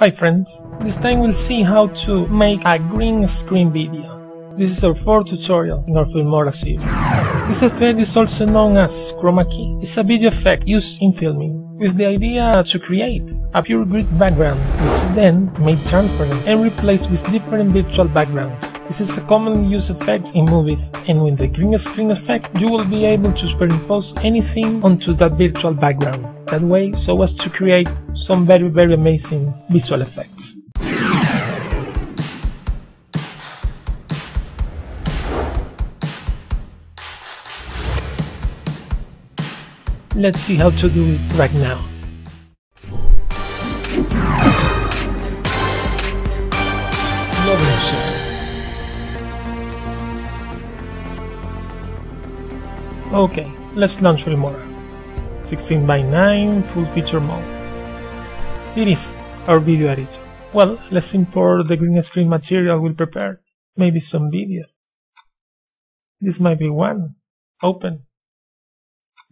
Hi friends, this time we'll see how to make a green screen video. This is our fourth tutorial in our Filmora series. This effect is also known as Chroma Key. It's a video effect used in filming, with the idea to create a pure grid background, which is then made transparent and replaced with different virtual backgrounds. This is a commonly used effect in movies, and with the green screen effect you will be able to superimpose anything onto that virtual background. That way, so as to create some very amazing visual effects. Let's see how to do it right now. Okay, let's launch Filmora. 16:9 full feature mode. It is our video editor. Well, let's import the green screen material we prepared. Maybe some video. This might be one. Open.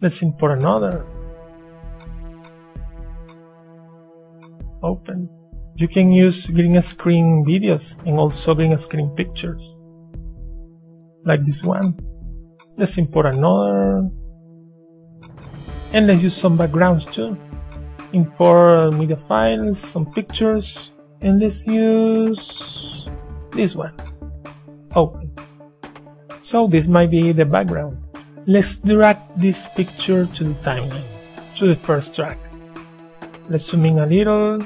Let's import another. Open. You can use green screen videos and also green screen pictures. Like this one. Let's import another. And let's use some backgrounds too. Import media files, some pictures, and let's use this one. Open. So this might be the background. Let's drag this picture to the timeline, to the first track. Let's zoom in a little,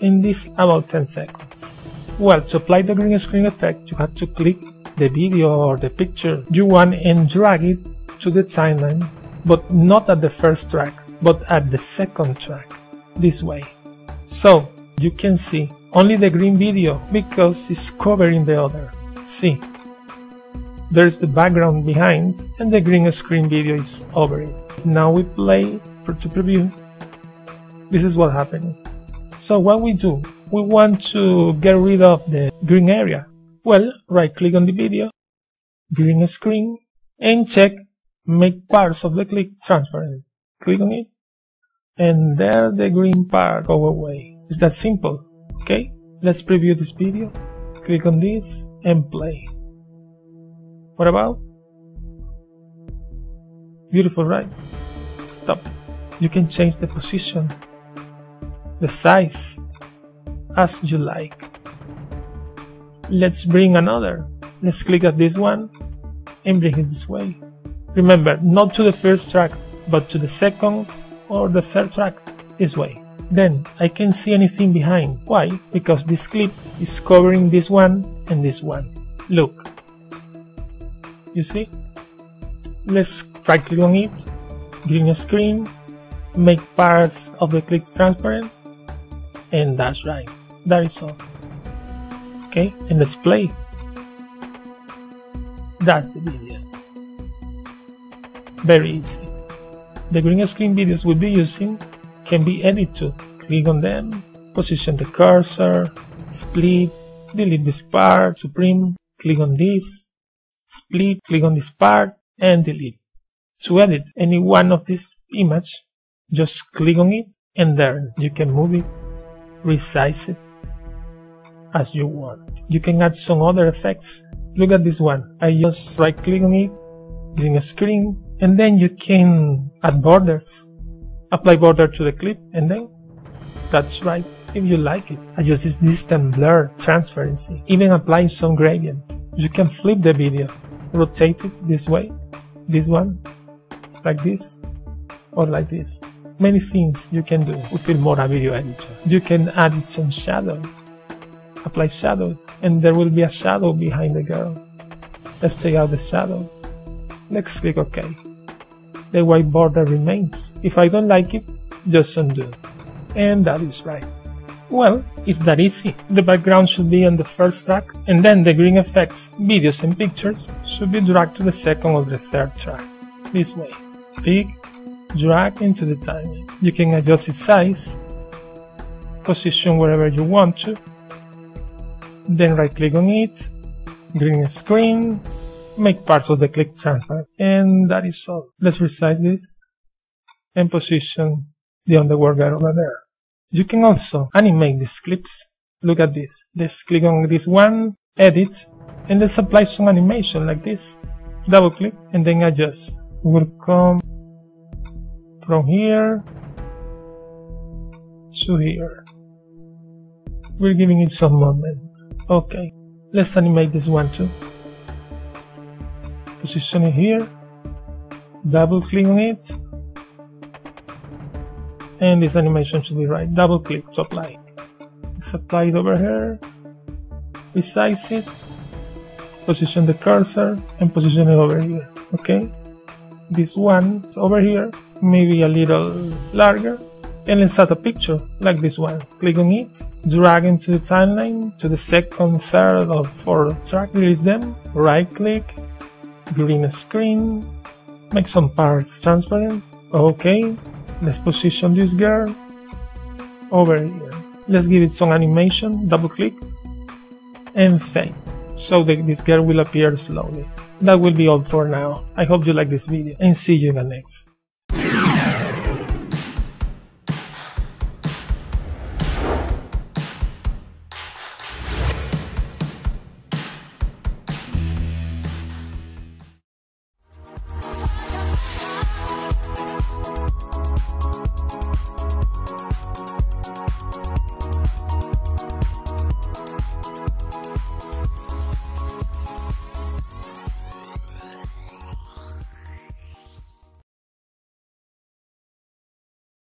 and this about 10 seconds. Well, to apply the green screen effect, you have to click the video or the picture you want and drag it to the timeline, but not at the first track, but at the second track, this way. So, you can see only the green video, because it's covering the other. See, there's the background behind, and the green screen video is over it. Now we play to preview. This is what happened. So what we do, we want to get rid of the green area. Well, right click on the video, green screen, and check make parts of the clip transparent. Click on it, and there the green part go away. It's that simple. Okay, let's preview this video. Click on this and play. What about? Beautiful, right? Stop. You can change the position, the size, as you like. Let's bring another. Let's click at this one and bring it this way. Remember, not to the first track, but to the second or the third track, this way. Then, I can't see anything behind. Why? Because this clip is covering this one and this one. Look. You see? Let's right click on it, green screen, make parts of the clip transparent, and that's right. That is all. Okay, and let's play. That's the video. Very easy. The green screen videos we'll be using can be edited too. Click on them, position the cursor, split, delete this part, supreme, click on this, split, click on this part, and delete. To edit any one of this image, just click on it, and there you can move it, resize it as you want. You can add some other effects. Look at this one. I just right click on it, green screen, and then you can add borders, apply border to the clip, and then that's right, if you like it. I use this distance, blur, transparency, even applying some gradient. You can flip the video, rotate it this way, this one, like this, or like this. Many things you can do with Filmora video editor. You can add some shadow, apply shadow, and there will be a shadow behind the girl. Let's take out the shadow. Let's click OK. The white border remains. If I don't like it, just undo. And that is right. Well, it's that easy. The background should be on the first track, and then the green effects, videos and pictures should be dragged to the second or the third track. This way. Click, drag into the timeline. You can adjust its size, position wherever you want to, then right click on it, green screen, make parts of the clip transparent, and that is all. Let's resize this and position the underworld guy over there. You can also animate these clips. Look at this. Let's click on this one, edit, and let's apply some animation like this. Double click and then adjust. We'll come from here to here. We're giving it some movement. Okay, let's animate this one too. Position it here, double click on it, and this animation should be right. Double click to apply. Let's apply it over here, resize it, position the cursor, and position it over here. Okay, this one is over here, maybe a little larger. And let's add a picture like this one. Click on it, drag into the timeline, to the second, third, or fourth track, release them, right click, green screen, make some parts transparent. Okay, let's position this girl over here. Let's give it some animation, double click, and fade, so that this girl will appear slowly. That will be all for now. I hope you like this video, and see you in the next.